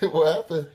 What happened?